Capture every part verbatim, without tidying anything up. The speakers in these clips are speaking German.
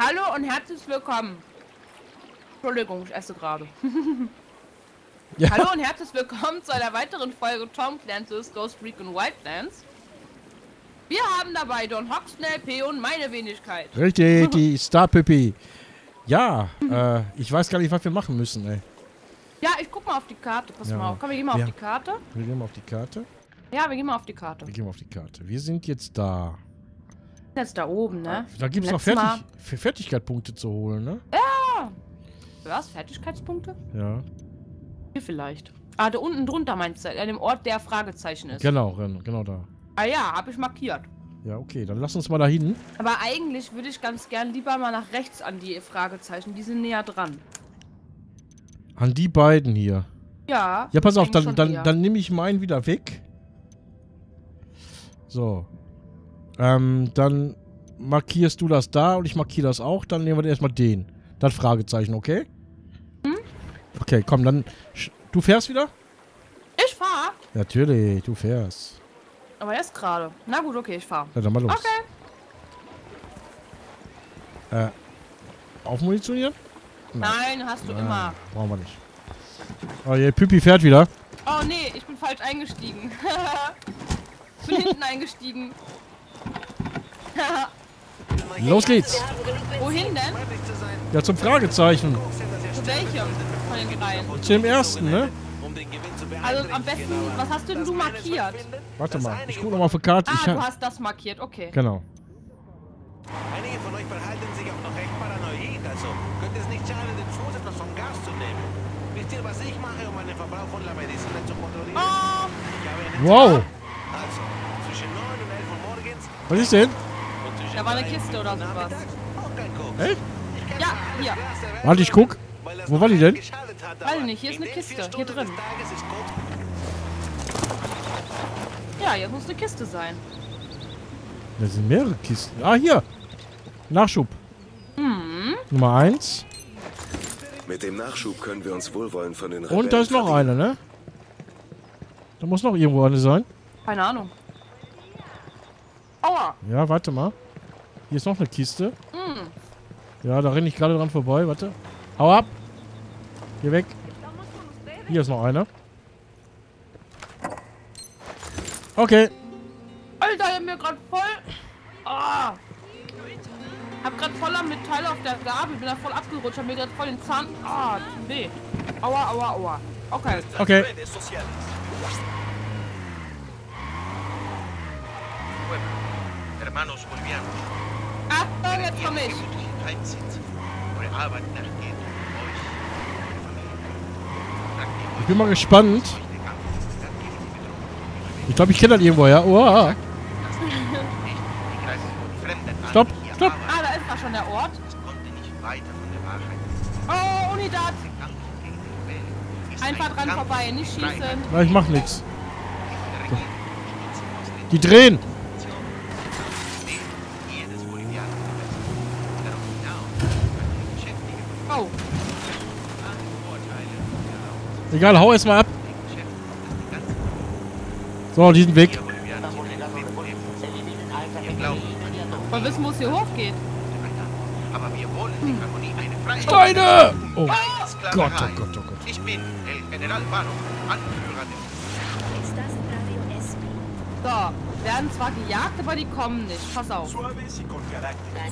Hallo und herzlich willkommen. Entschuldigung, ich esse gerade. Ja. Hallo und herzlich willkommen zu einer weiteren Folge Tom Clancy's Ghost Recon Wildlands. Wir haben dabei Don Hoxnell, P und meine Wenigkeit. Richtig, die StarPuppe. Ja, äh, ich weiß gar nicht, was wir machen müssen, ey. Ja, ich guck mal auf die Karte. Pass ja. mal auf. Komm, wir gehen mal ja. auf die Karte. Wir gehen mal auf die Karte. Ja, wir gehen mal auf die Karte. Wir gehen mal auf die Karte. Wir sind jetzt da. Jetzt da oben, ne? Da gibt es noch Fertig Fertigkeitspunkte zu holen, ne? Ja! Was? Fertigkeitspunkte? Ja. Hier vielleicht. Ah, da unten drunter meinst du, an dem Ort, der Fragezeichen ist. Genau, genau da. Ah ja, hab ich markiert. Ja, okay, dann lass uns mal dahin. Aber eigentlich würde ich ganz gern lieber mal nach rechts an die Fragezeichen. Die sind näher dran. An die beiden hier? Ja. Ja, pass auf, dann, dann, dann nehme ich meinen wieder weg. So. Ähm, dann markierst du das da und ich markiere das auch. Dann nehmen wir erstmal den. Das Fragezeichen, okay? Hm? Okay, komm, dann... Du fährst wieder? Ich fahr. Natürlich, du fährst. Aber erst gerade. Na gut, okay, ich fahr. Ja, dann mal los. Okay. Äh, aufmunitionieren? Nein, Nein, hast du Nein, immer. Brauchen wir nicht. Oh, je, Püppi fährt wieder. Oh, nee, ich bin falsch eingestiegen. Ich bin hinten eingestiegen. Los geht's. Wohin denn? Ja, zum Fragezeichen. Zu welchem? Von den dreien? Zu dem ersten, ne? Also am besten, was hast denn du markiert? Warte mal, ich guck nochmal auf die Karte. Ah, du hast das markiert, okay. Genau. Einige von euch verhalten sich auch noch recht paranoid, also könnte es nicht schaden, den Fuß etwas vom Gas zu nehmen. Wisst ihr, was ich mache, um meinen Verbrauch von Lavendizine zu kontrollieren? Oh. Wow! Also, zwischen neun und elf Uhr morgens... Was ist denn? Da war eine Kiste oder sowas. Echt? Ja, hier. Warte, ich guck. Wo war die denn? Weiß nicht, hier ist eine Kiste, hier drin. Ja, hier muss eine Kiste sein. Da sind mehrere Kisten. Ah, hier! Nachschub. Mhm. Nummer eins. Mit dem Nachschub können wir uns wohlwollend von den Rebellen. Und da ist noch eine, ne? Da muss noch irgendwo eine sein. Keine Ahnung. Aua! Ja, warte mal. Hier ist noch eine Kiste. Mhm. Ja, da renne ich gerade dran vorbei. Warte. Hau ab! Geh weg. Hier ist noch eine. Okay. Alter, ich hab mir gerade voll... Oh. Hab grad voller Metall auf der Gabel, bin da voll abgerutscht, hab mir grad voll den Zahn... Ah, oh, weh. Aua, aua, aua. Okay. Okay. Achtung, jetzt komm ich. Ich bin mal gespannt. Ich glaube, ich kenne das irgendwo, ja. Oha. Stopp, stopp! Ah, da ist da schon der Ort. Oh, Unidad! Einfach dran vorbei, nicht schießen. Nein, ich mach nichts. Die drehen! Oh. Egal, hau erstmal ab. So, die sind weg. Man wissen, wo es hier hochgeht. Aber wir wollen die Harmonie, eine Freiheit. Steine! Oh, oh Gott, oh Gott, oh Gott. Ich bin El General Baro, Anführer des... So, werden zwar gejagt, aber die kommen nicht. Pass auf.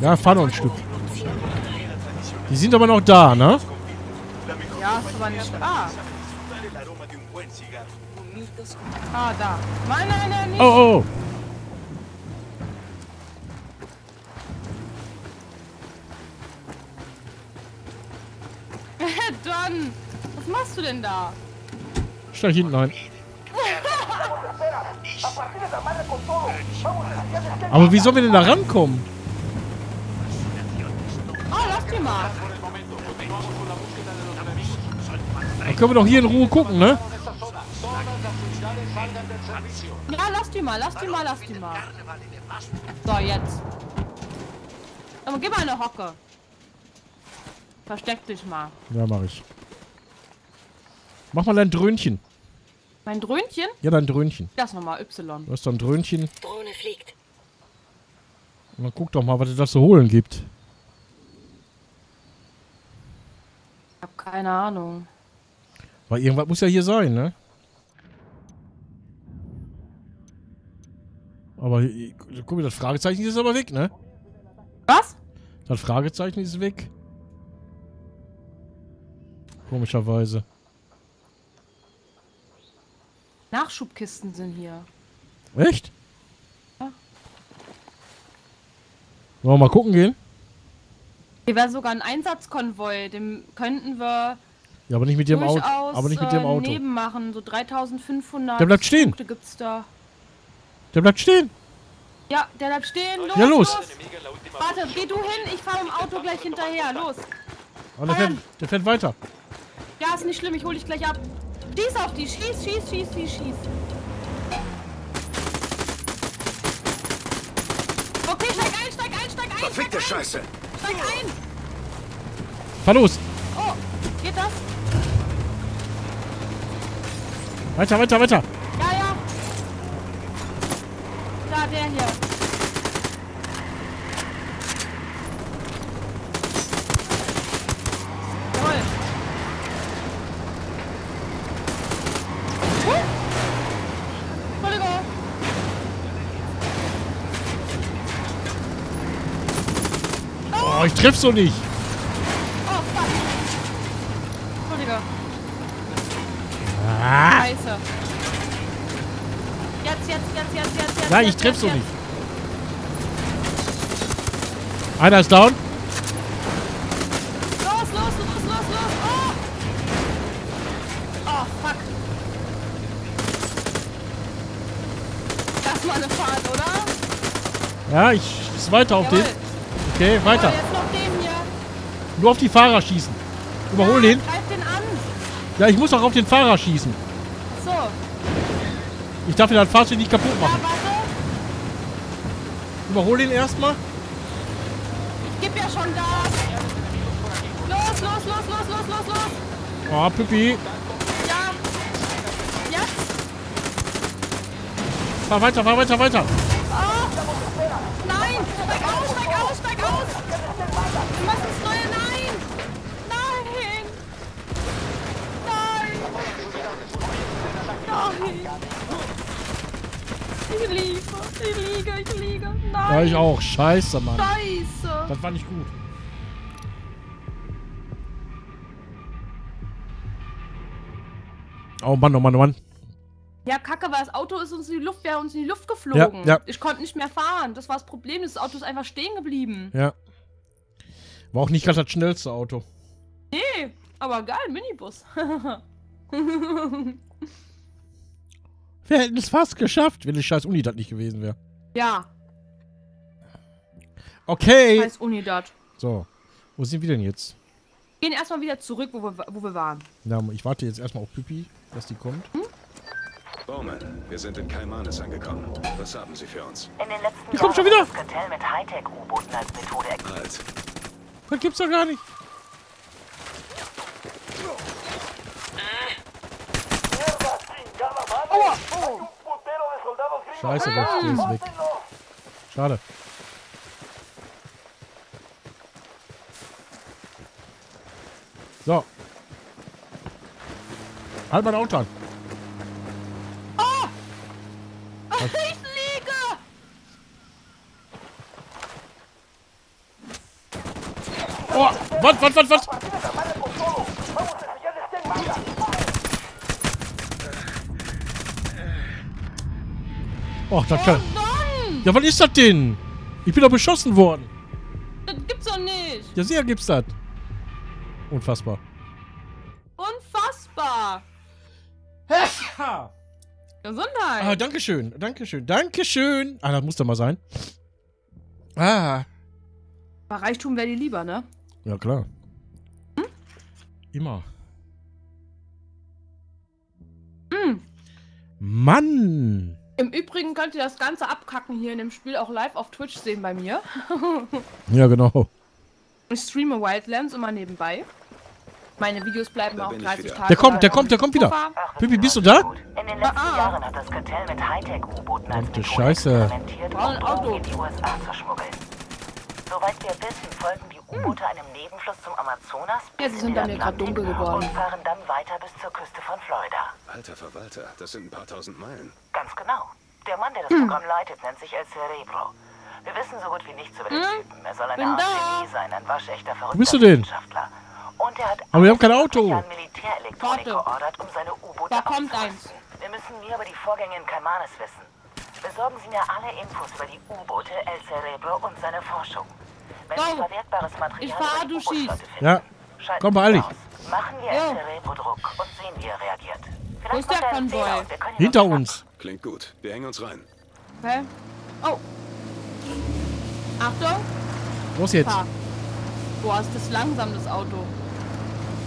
Ja, fahr noch ein Stück. Die sind aber noch da, ne? Ja, ist aber nicht da. Ah, da. Nein, nein, nein, nicht. Oh, oh. Don, was machst du denn da? Stell hinten ein. Aber wie sollen wir denn da rankommen? Oh, lass die mal. Dann können wir doch hier in Ruhe gucken, ne? Ja, lass die mal, lass die mal, lass die mal. So, jetzt. Aber gib mal eine Hocke. Versteck dich mal. Ja, mach ich. Mach mal dein Dröhnchen. Mein Dröhnchen? Ja, dein Dröhnchen. Das nochmal, Y. Du hast dein Dröhnchen. Drohne fliegt. Dann guck doch mal, was es da zu holen gibt. Keine Ahnung. Weil irgendwas muss ja hier sein, ne? Aber hier, guck mal, das Fragezeichen ist aber weg, ne? Was? Das Fragezeichen ist weg. Komischerweise. Nachschubkisten sind hier. Echt? Ja. Wollen wir mal gucken gehen? Hier wäre sogar ein Einsatzkonvoi, dem könnten wir. Ja, aber nicht mit dem Auto. Aber nicht mit dem Auto. Neben machen, so dreitausendfünfhundert. Der bleibt stehen. Punkte gibt's da. Der bleibt stehen. Ja, der bleibt stehen. Los, ja, los. los. Warte, geh du hin, ich fahre im Auto gleich hinterher. Los. Aber der, fährt, der fährt weiter. Ja, ist nicht schlimm, ich hole dich gleich ab. Schieß auf die, schieß, schieß, schieß, schieß, schieß. Okay, steig ein, steig ein, steig ein. Verfickte Scheiße. Steig ein. Fahr los. Oh, geht das? Weiter, weiter, weiter. Ja, ja. Da, der hier. Ich treff's so nicht. Oh, fuck. Oh, Digga. Ah. Scheiße. Jetzt, jetzt, jetzt, jetzt, jetzt, jetzt. Nein, ich jetzt, treff's so nicht. Einer ist down. Los, los, los, los, los. Oh, oh fuck. Das war eine Fahrt, oder? Ja, ich ist weiter auf Jawohl. den. Okay, weiter. Oh, nur auf die Fahrer schießen. Überhol ja, den. Greif den an. Ja, ich muss auch auf den Fahrer schießen. So. Ich darf den Fahrzeug nicht kaputt machen. Ja, warte. Überhol den erstmal. Ich geb ja schon da. Los, los, los, los, los, los, los. Ah, oh, Pippi. Ja. Ja. Fahr weiter, fahr weiter, weiter. Oh. Nein, steig aus, steig aus, steig aus. Wir machen das neue. Nein. Nein. Nein. Nein. Ich liege, ich liege, ich liege. Nein. Ja, ich auch. Scheiße, Mann. Scheiße. Das war nicht gut. Oh Mann, oh Mann, oh Mann. Ja, kacke, weil das Auto ist uns in die Luft, wäre uns in die Luft geflogen. Ja, ja. Ich konnte nicht mehr fahren. Das war das Problem. Das Auto ist einfach stehen geblieben. Ja. War auch nicht gerade das schnellste Auto. Nee, aber geil, Minibus. Wir hätten es fast geschafft, wenn die scheiß Unidad nicht gewesen wäre. Ja. Okay. Scheiß Unidad. So, wo sind wir denn jetzt? Wir gehen erstmal wieder zurück, wo wir, wo wir waren. Ja, ich warte jetzt erstmal auf Pippi, dass die kommt. Hm? Bowman, wir sind in Caimanes angekommen. Was haben Sie für uns? In den letzten Die kommt schon wieder! Kartell mit Hightech-U-Booten als Methode. Halt. Das gibt's doch gar nicht. Oh. Oh. Scheiße, der Stier ist weg. Schade. So. Halt mal Auto an. Ich liege! Oh, was, was, was, was? Oh, das kann. Ja, was ist das denn? Ich bin doch beschossen worden. Das gibt's doch nicht. Ja, sicher gibt's das. Unfassbar. Unfassbar. Hä? Gesundheit. Ah, Dankeschön, Dankeschön, Dankeschön. Ah, das muss doch mal sein. Ah. Aber Reichtum wäre dir lieber, ne? Ja, klar. Hm? Immer. Hm. Mann. Im Übrigen könnt ihr das ganze Abkacken hier in dem Spiel auch live auf Twitch sehen bei mir. Ja, genau. Ich streame Wildlands immer nebenbei. Meine Videos bleiben auch dreißig Tage. Der kommt, der kommt, der kommt wieder. Pippi, bist du da? In den letzten ah. Jahren hat das Kartell mit Hightech-U-Booten als Methode experimentiert, um Drogen in die U S A zu schmuggeln. Soweit wir wissen, folgen die U-Boote hm. einem Nebenfluss zum Amazonas bis ja, sie sind bei mir gerade dunkel geworden. Und fahren dann weiter bis zur Küste von Florida. Alter Verwalter, das sind ein paar tausend Meilen. Ganz genau. Der Mann, der das hm. Programm leitet, nennt sich El Cerebro. Wir wissen so gut wie nichts über den hm. Typen. Er soll ein Art Genie sein, ein waschechter verrückter Wissenschaftler. Und er hat aber wir haben kein Auto. Ein Militärelektronik geordert, um seine U-Boote da kommt eins. Wir müssen mehr über die Vorgänge in Caimanes wissen. Besorgen Sie mir alle Infos über die U-Boote, El Cerebro und seine Forschung. Wenn Sie verwertbares Material über die U-Boote finden, ja. Komm mal eilig. Machen wir ja. El Cerebro Druck und sehen, wie er reagiert. Wo ist der Konvoi? Hinter uns. Klingt gut. Wir hängen uns rein. Okay. Oh. Achtung. Los jetzt. Fahr. Boah, ist das langsam, das Auto.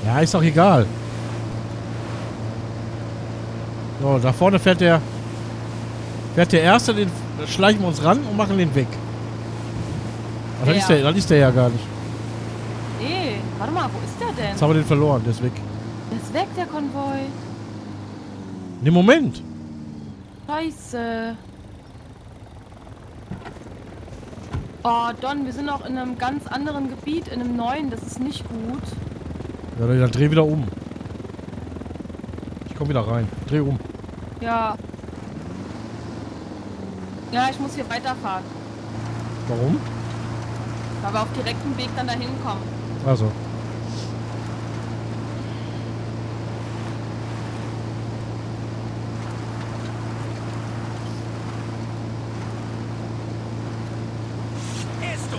Ja, ist doch egal. So, da vorne fährt der... Fährt der Erste, den schleichen wir uns ran und machen den weg. Ach, dann, ja. ist der, dann ist der ja gar nicht. Nee, warte mal, wo ist der denn? Jetzt haben wir den verloren, der ist weg. Der ist weg, der Konvoi. Ne, Moment. Scheiße. Oh, Don, wir sind noch in einem ganz anderen Gebiet, in einem neuen, das ist nicht gut. Ja, dann dreh wieder um. Ich komm wieder rein. Dreh um. Ja. Ja, ich muss hier weiterfahren. Warum? Weil wir auf direktem Weg dann dahin kommen. Also.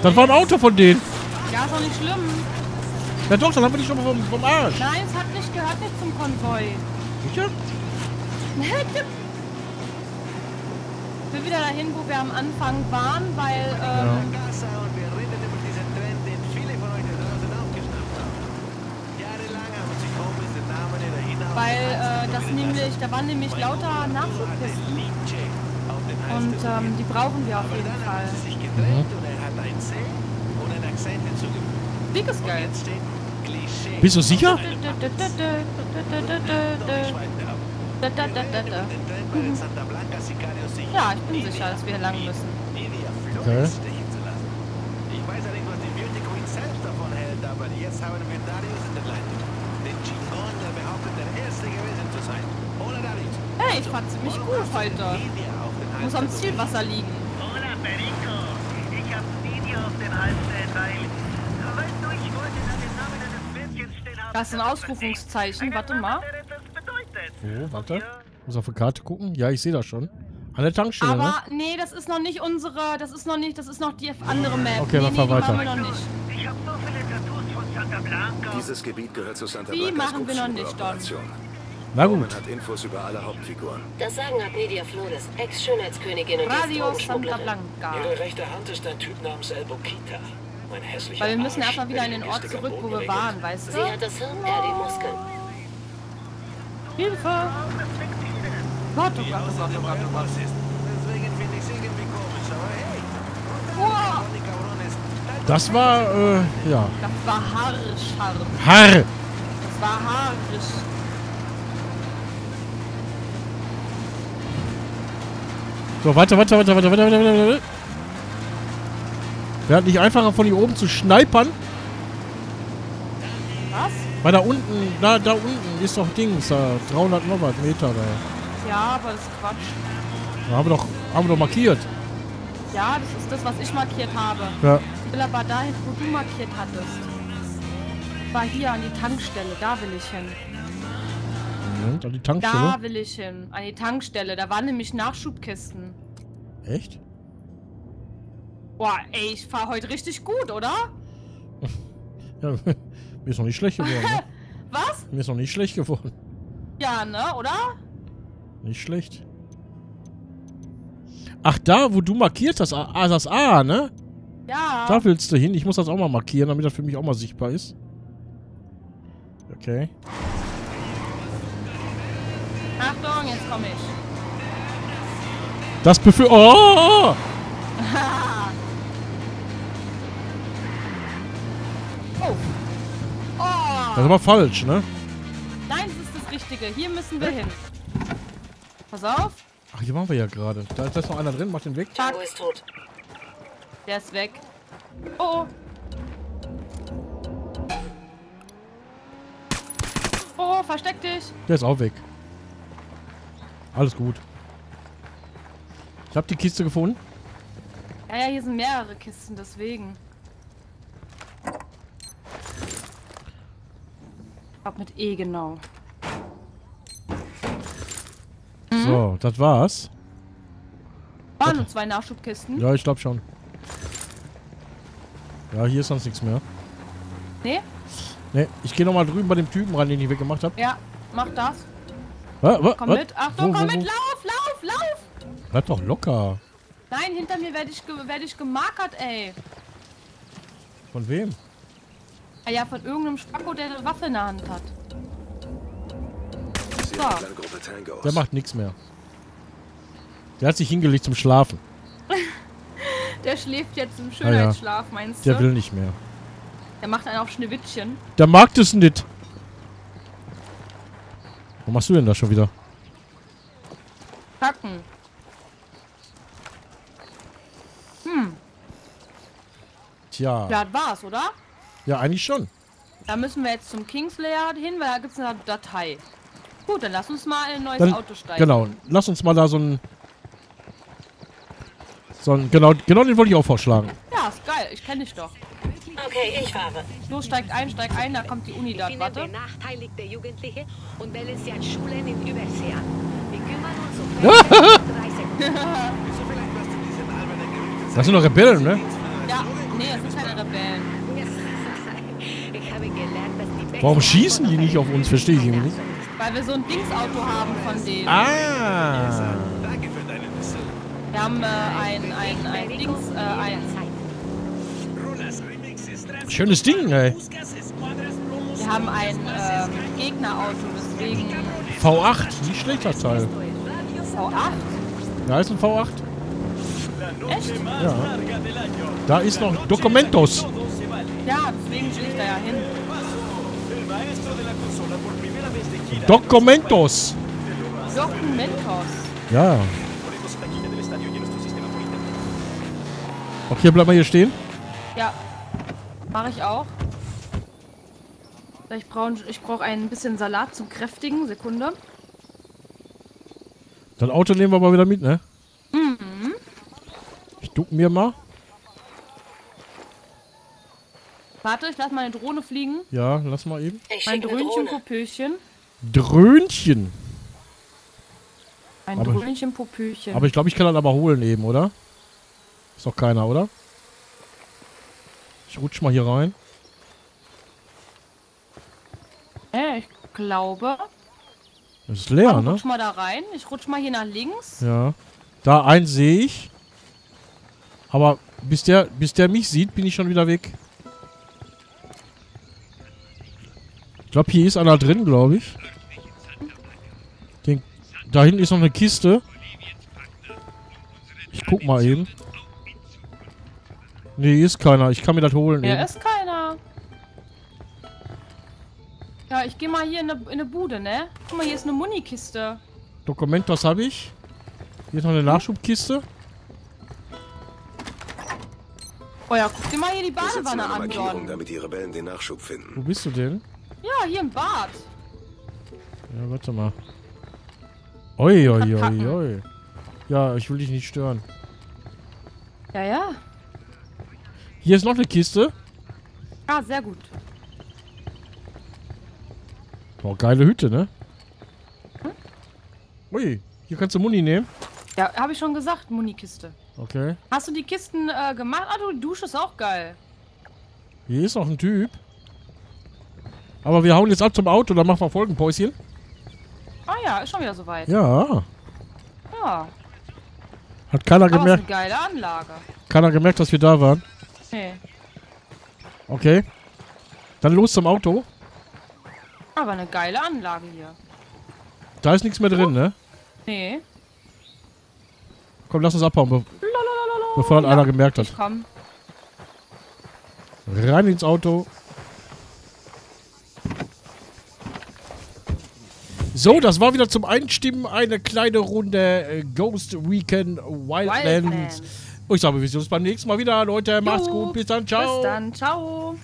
Das war ein Auto von denen. Ja, ist doch nicht schlimm. Ja doch, dann haben wir die schon mal vom, vom Arsch. Nein, es hat nicht gehört, nicht zum Konvoi. Sicher? Ich will wieder dahin, wo wir am Anfang waren, weil... Ähm, ja. Weil äh, das nämlich, da waren nämlich lauter Nachschubpisten. Und ähm, die brauchen wir auf jeden Fall. Mhm. Dick ist geil. Bist du sicher? Da, da, da, da, da. Mhm. Ja, ich bin sicher, dass wir lang müssen. Okay. Hey, ich fand ziemlich gut heute. Ich muss am Zielwasser liegen. Hola, Perico. Ich hab Nidia auf dem Halsband, weil... Weißt du, ich wollte dann den Namen eines Mädchens stehen haben. Das ist ein Ausrufungszeichen, warte mal. Oh, warte. Muss auf die Karte gucken. Ja, ich sehe das schon. An der Tankstelle, aber, ne? Aber, nee, das ist noch nicht unsere... Das ist noch nicht... Das ist noch die andere Map. Okay, nee, dann nee, fahr nee, weiter. Die machen wir noch nicht. Ich hab so viele Tattoos von Santa Blanca. Dieses Gebiet gehört zu Santa Blanca. Die machen wir noch nicht, Don. Na gut. Man hat Infos über alle Hauptfiguren. Das sagen Nidia Flores, Ex-Schönheitskönigin und Drogenschmugglerin. Ihre rechte Hand ist ein Typ namens El Bukita. Mein hässlicher Arsch. Weil wir müssen erstmal wieder in den Ort zurück, wo wir waren, weißt du? Sie hat das Hirn, er die Muskeln. Hilfe! Gott, oh Gott, oh Gott, oh Gott, oh Gott. Wow. Das war, äh, ja. Das war haarisch, haarisch. Haar! Das war haarisch. So, weiter, weiter, weiter, weiter, weiter, weiter, weiter, weiter. Wäre halt nicht einfacher, von hier oben zu schneipern. Was? Weil da unten, da, da unten ist doch Dings, da dreihundert noch was Meter da. Ja, aber das ist Quatsch. Da haben wir doch, haben wir doch markiert. Ja, das ist das, was ich markiert habe. Ja. Ich will aber dahin, wo du markiert hattest. War hier an die Tankstelle, da will ich hin. Moment, an die Tankstelle? Da will ich hin, an die Tankstelle. Da waren nämlich Nachschubkisten. Echt? Boah, ey, ich fahr heute richtig gut, oder? Ja, mir ist noch nicht schlecht geworden. Ne? Was? Mir ist noch nicht schlecht geworden. Ja, ne, oder? Nicht schlecht. Ach, da, wo du markiert hast, ah, das A, ne? Ja. Da willst du hin. Ich muss das auch mal markieren, damit das für mich auch mal sichtbar ist. Okay. Achtung, jetzt komme ich. Das befür... Oh! Oh. Oh. Das ist aber falsch, ne? Nein, das ist das Richtige. Hier müssen wir hin. Pass auf. Ach, hier waren wir ja gerade. Da, da ist noch einer drin. Mach den weg. Chuck. Der ist weg. Oh. Oh, versteck dich. Der ist auch weg. Alles gut. Ich hab die Kiste gefunden. Ja, ja, hier sind mehrere Kisten, deswegen. Ich glaub mit E genau. Mhm. So, das war's. Waren nur zwei Nachschubkisten? Ja, ich glaube schon. Ja, hier ist sonst nichts mehr. Nee? Nee, ich gehe nochmal drüben bei dem Typen ran, den ich weggemacht habe. Ja, mach das. Ah, ah, komm ah, mit, Achtung, wo, komm wo, wo? mit, lauf, lauf, lauf! Bleib doch locker. Nein, hinter mir werde ich, werd ich gemarkert, ey. Von wem? Ah ja, von irgendeinem Spacko, der eine Waffe in der Hand hat. So. Der macht nichts mehr. Der hat sich hingelegt zum Schlafen. Der schläft jetzt im Schönheitsschlaf, ja, ja. meinst du? Der will nicht mehr. Der macht einen auf Schneewittchen. Der mag das nicht. Wo machst du denn das schon wieder? Kacken. Hm. Tja. Ja, das war's, oder? Ja, eigentlich schon. Da müssen wir jetzt zum Kingslayer hin, weil da gibt's eine Datei. Gut, dann lass uns mal in ein neues dann, Auto steigen. Genau, lass uns mal da so ein... So ein genau, genau den wollte ich auch vorschlagen. Ja, ist geil, ich kenne dich doch. Okay, ich fahre. Los, steigt ein, steigt ein, da kommt die Uni da, warte. Benachteiligte Jugendliche und melden sich an Schulen in Übersee an. Wir kümmern uns um dreißig. Das sind doch Rebellen, ne? Ja, nee, das sind keine Rebellen. Warum schießen die nicht auf uns? Verstehe ich irgendwie nicht. Weil wir so ein Dingsauto haben von denen. Ah. Wir haben äh, ein, ein, ein Dings, äh, ein... Schönes Ding, ey. Wir haben ein äh, Gegnerauto, deswegen... V acht, nicht schlecht das Teil. V acht? Ja, ist ein V acht. Echt? Ja. Da ist noch Dokumentos. Ja, deswegen will ich da ja hin. Dokumentos! Dokumentos! Ja. Okay, bleib mal hier stehen. Ja. Mach ich auch. Ich brauche ich brauch ein bisschen Salat zum Kräftigen. Sekunde. Das Auto nehmen wir mal wieder mit, ne? Mhm. Ich duck mir mal. Warte, ich lass meine Drohne fliegen. Ja, lass mal eben. Mein Dröhnchen, Popöchen. Dröhnchen? Ein Dröhnchen, Popöchen. Aber ich glaube, ich kann das aber holen eben, oder? Ist doch keiner, oder? Ich rutsch mal hier rein. Äh, ich glaube... Das ist leer, ne? Ich rutsch mal da rein. Ich rutsch mal hier nach links. Ja. Da einen sehe ich. Aber bis der, bis der mich sieht, bin ich schon wieder weg. Ich glaube, hier ist einer drin, glaube ich. Den, da hinten ist noch eine Kiste. Ich guck mal eben. Nee, ist keiner. Ich kann mir das holen. Ja, ist keiner. Ja, ich gehe mal hier in eine, in eine Bude, ne? Guck mal, hier ist eine Munikiste. Dokument, das habe ich. Hier ist noch eine Nachschubkiste. Oh ja, guck dir mal hier die Badewanne an, Don. Damit die Rebellen den Nachschub finden. Wo bist du denn? Ja, hier im Bad. Ja, warte mal. Oi, oi, oi, oi. Ja, ich will dich nicht stören. Ja, ja. Hier ist noch eine Kiste. Ah, sehr gut. Boah, geile Hütte, ne? Hm? Ui, hier kannst du Muni nehmen. Ja, habe ich schon gesagt, Muni-Kiste. Okay. Hast du die Kisten äh, gemacht? Ah, du, die Dusche ist auch geil. Hier ist noch ein Typ. Aber wir hauen jetzt ab zum Auto, dann machen wir Folgenpäuschen. Ah ja, ist schon wieder soweit. Ja. Ja. Hat keiner Aber gemerkt. Ist eine geile Anlage. Keiner gemerkt, dass wir da waren. Nee. Okay. Dann los zum Auto. Aber eine geile Anlage hier. Da ist nichts mehr drin, oh. ne? Nee. Komm, lass uns abhauen, be Lalalala. bevor ja, einer gemerkt hat. Komm. Rein ins Auto. So, das war wieder zum Einstimmen eine kleine Runde Ghost Recon Wildlands. Wildlands. Und ich sage, wir sehen uns beim nächsten Mal wieder, Leute. Macht's gut. Bis dann. Ciao. Bis dann. Ciao.